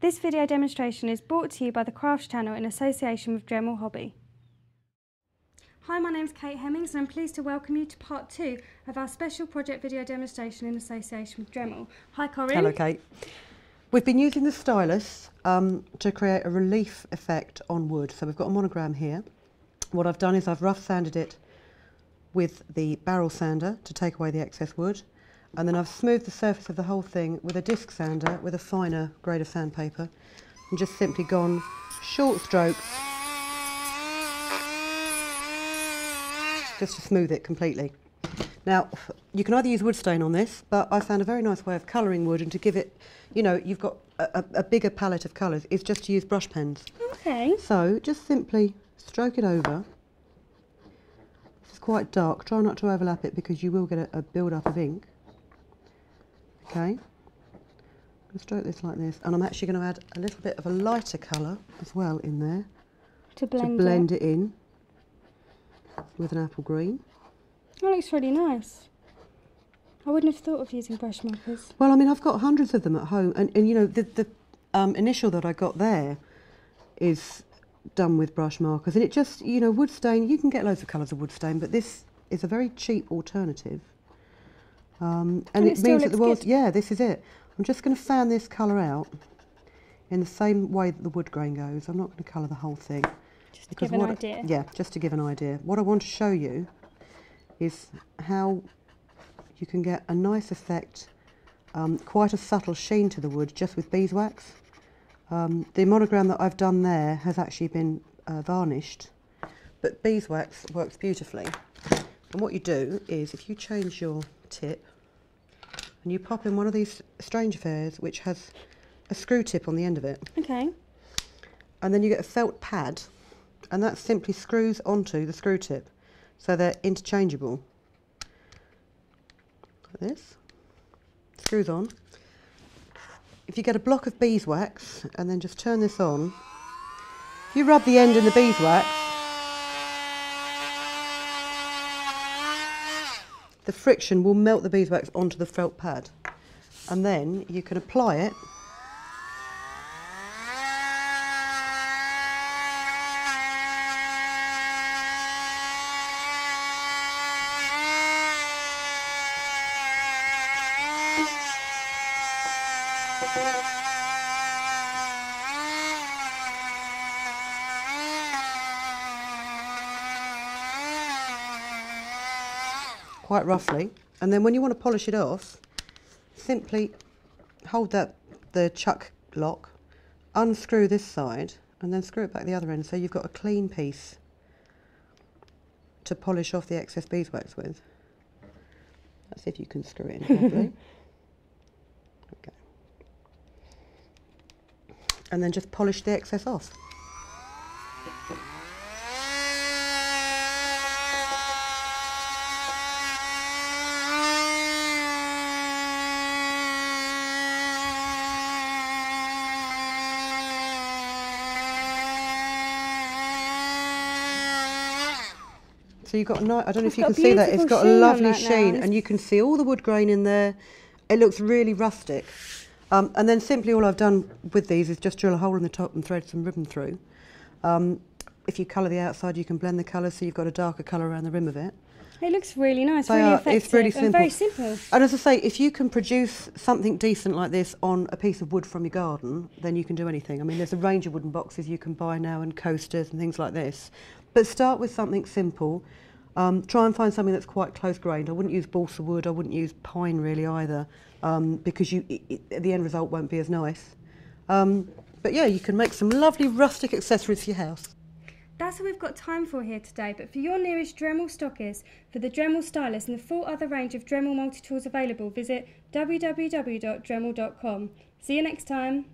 This video demonstration is brought to you by The Crafts Channel in association with Dremel Hobby. Hi, my name's Kate Hemmings and I'm pleased to welcome you to part 2 of our special project video demonstration in association with Dremel. Hi Corinne. Hello Kate. We've been using the stylus to create a relief effect on wood. So we've got a monogram here. What I've done is I've rough sanded it with the barrel sander to take away the excess wood, and then I've smoothed the surface of the whole thing with a disc sander with a finer grade of sandpaper and just simply gone short strokes just to smooth it completely. Now you can either use wood stain on this, but I found a very nice way of colouring wood and to give it, you know, you've got a bigger palette of colours, is just to use brush pens. Okay. So just simply stroke it over. This is quite dark, try not to overlap it because you will get a build-up of ink. Okay, I'm going to stroke this like this, and I'm actually going to add a little bit of a lighter colour as well in there to blend it in with an apple green. That looks really nice. I wouldn't have thought of using brush markers. Well, I mean, I've got hundreds of them at home, and you know, the initial that I got there is done with brush markers, and it just, you know, wood stain, you can get loads of colours of wood stain, but this is a very cheap alternative. And it means that the world, yeah, this is it. I'm just going to fan this colour out in the same way that the wood grain goes. I'm not going to colour the whole thing. Just to give an idea. Yeah, just to give an idea. What I want to show you is how you can get a nice effect, quite a subtle sheen to the wood just with beeswax. The monogram that I've done there has actually been varnished, but beeswax works beautifully. And what you do is, if you change your tip and you pop in one of these strange affairs which has a screw tip on the end of it. Okay. And then you get a felt pad, and that simply screws onto the screw tip, so they're interchangeable. Like this. Screws on. If you get a block of beeswax and then just turn this on, if you rub the end in the beeswax, the friction will melt the beeswax onto the felt pad, and then you can apply it quite roughly, and then when you want to polish it off, simply hold the chuck lock, unscrew this side and then screw it back the other end, so you've got a clean piece to polish off the excess beeswax with. That's if you can screw it in properly. Okay. And then just polish the excess off. So you've got a nice, I don't know if you can see that, it's got a lovely sheen, and you can see all the wood grain in there. It looks really rustic. And then simply all I've done with these is just drill a hole in the top and thread some ribbon through. If you colour the outside, you can blend the colours so you've got a darker colour around the rim of it. It looks really nice, really effective. It's really simple. And very simple. And as I say, if you can produce something decent like this on a piece of wood from your garden, then you can do anything. I mean, there's a range of wooden boxes you can buy now and coasters and things like this. But start with something simple. Try and find something that's quite close-grained. I wouldn't use balsa wood, I wouldn't use pine really either, because the end result won't be as nice. But yeah, you can make some lovely rustic accessories for your house. That's all we've got time for here today, but for your nearest Dremel stockist, for the Dremel Stylus and the full other range of Dremel multi-tools available, visit www.dremel.com. See you next time.